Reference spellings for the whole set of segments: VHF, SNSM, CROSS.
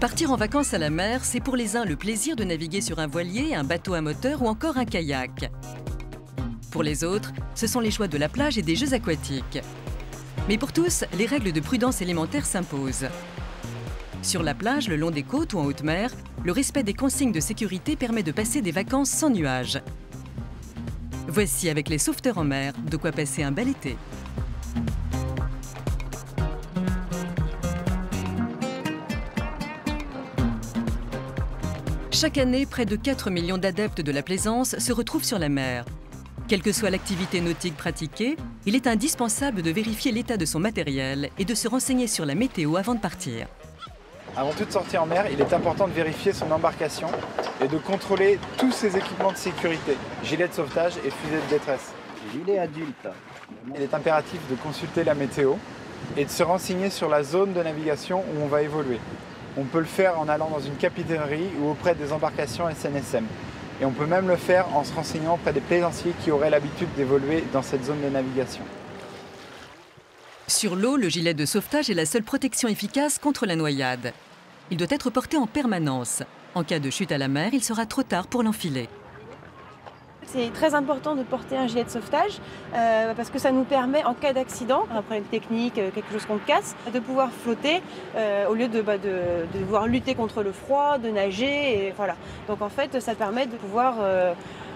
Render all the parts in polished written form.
Partir en vacances à la mer, c'est pour les uns le plaisir de naviguer sur un voilier, un bateau à moteur ou encore un kayak. Pour les autres, ce sont les joies de la plage et des jeux aquatiques. Mais pour tous, les règles de prudence élémentaire s'imposent. Sur la plage, le long des côtes ou en haute mer, le respect des consignes de sécurité permet de passer des vacances sans nuages. Voici avec les sauveteurs en mer, de quoi passer un bel été. Chaque année, près de 4 millions d'adeptes de la plaisance se retrouvent sur la mer. Quelle que soit l'activité nautique pratiquée, il est indispensable de vérifier l'état de son matériel et de se renseigner sur la météo avant de partir. Avant toute sortie en mer, il est important de vérifier son embarcation et de contrôler tous ses équipements de sécurité, gilets de sauvetage et fusées de détresse. Gilets adultes. Il est impératif de consulter la météo et de se renseigner sur la zone de navigation où on va évoluer. On peut le faire en allant dans une capitainerie ou auprès des embarcations SNSM. Et on peut même le faire en se renseignant auprès des plaisanciers qui auraient l'habitude d'évoluer dans cette zone de navigation. Sur l'eau, le gilet de sauvetage est la seule protection efficace contre la noyade. Il doit être porté en permanence. En cas de chute à la mer, il sera trop tard pour l'enfiler. C'est très important de porter un gilet de sauvetage parce que ça nous permet, en cas d'accident, un problème technique, quelque chose qu'on casse, de pouvoir flotter au lieu de devoir lutter contre le froid, de nager. Et voilà. Donc en fait, ça permet de pouvoir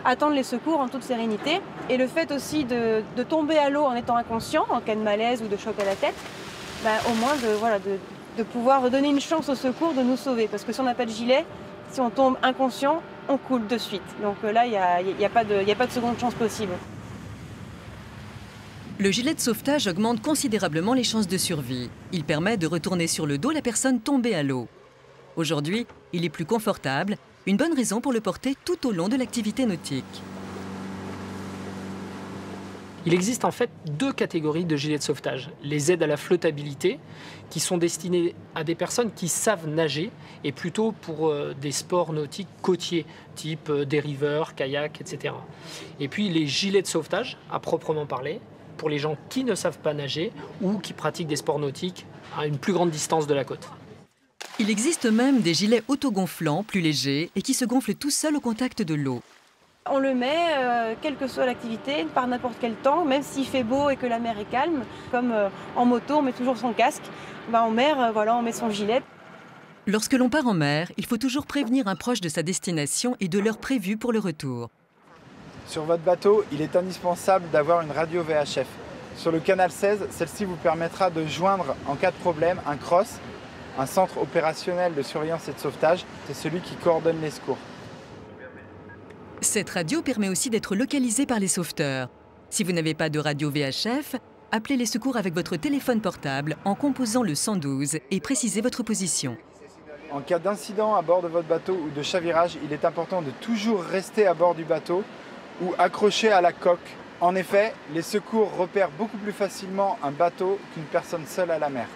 attendre les secours en toute sérénité. Et le fait aussi de tomber à l'eau en étant inconscient, en cas de malaise ou de choc à la tête, bah, au moins de pouvoir donner une chance aux secours de nous sauver. Parce que si on n'a pas de gilet, si on tombe inconscient, on coule de suite. Donc là, il n'y a pas de seconde chance possible. Le gilet de sauvetage augmente considérablement les chances de survie. Il permet de retourner sur le dos la personne tombée à l'eau. Aujourd'hui, il est plus confortable, une bonne raison pour le porter tout au long de l'activité nautique. Il existe en fait deux catégories de gilets de sauvetage. Les aides à la flottabilité, qui sont destinées à des personnes qui savent nager, et plutôt pour des sports nautiques côtiers, type dériveur, kayak, etc. Et puis les gilets de sauvetage, à proprement parler, pour les gens qui ne savent pas nager ou qui pratiquent des sports nautiques à une plus grande distance de la côte. Il existe même des gilets autogonflants, plus légers, et qui se gonflent tout seuls au contact de l'eau. On le met, quelle que soit l'activité, par n'importe quel temps, même s'il fait beau et que la mer est calme. Comme en moto, on met toujours son casque, ben, en mer, voilà, on met son gilet. Lorsque l'on part en mer, il faut toujours prévenir un proche de sa destination et de l'heure prévue pour le retour. Sur votre bateau, il est indispensable d'avoir une radio VHF. Sur le canal 16, celle-ci vous permettra de joindre, en cas de problème, un CROSS, un centre opérationnel de surveillance et de sauvetage. C'est celui qui coordonne les secours. Cette radio permet aussi d'être localisée par les sauveteurs. Si vous n'avez pas de radio VHF, appelez les secours avec votre téléphone portable en composant le 112 et précisez votre position. En cas d'incident à bord de votre bateau ou de chavirage, il est important de toujours rester à bord du bateau ou accroché à la coque. En effet, les secours repèrent beaucoup plus facilement un bateau qu'une personne seule à la mer.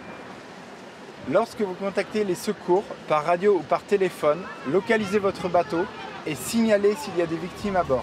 Lorsque vous contactez les secours, par radio ou par téléphone, localisez votre bateau et signaler s'il y a des victimes à bord.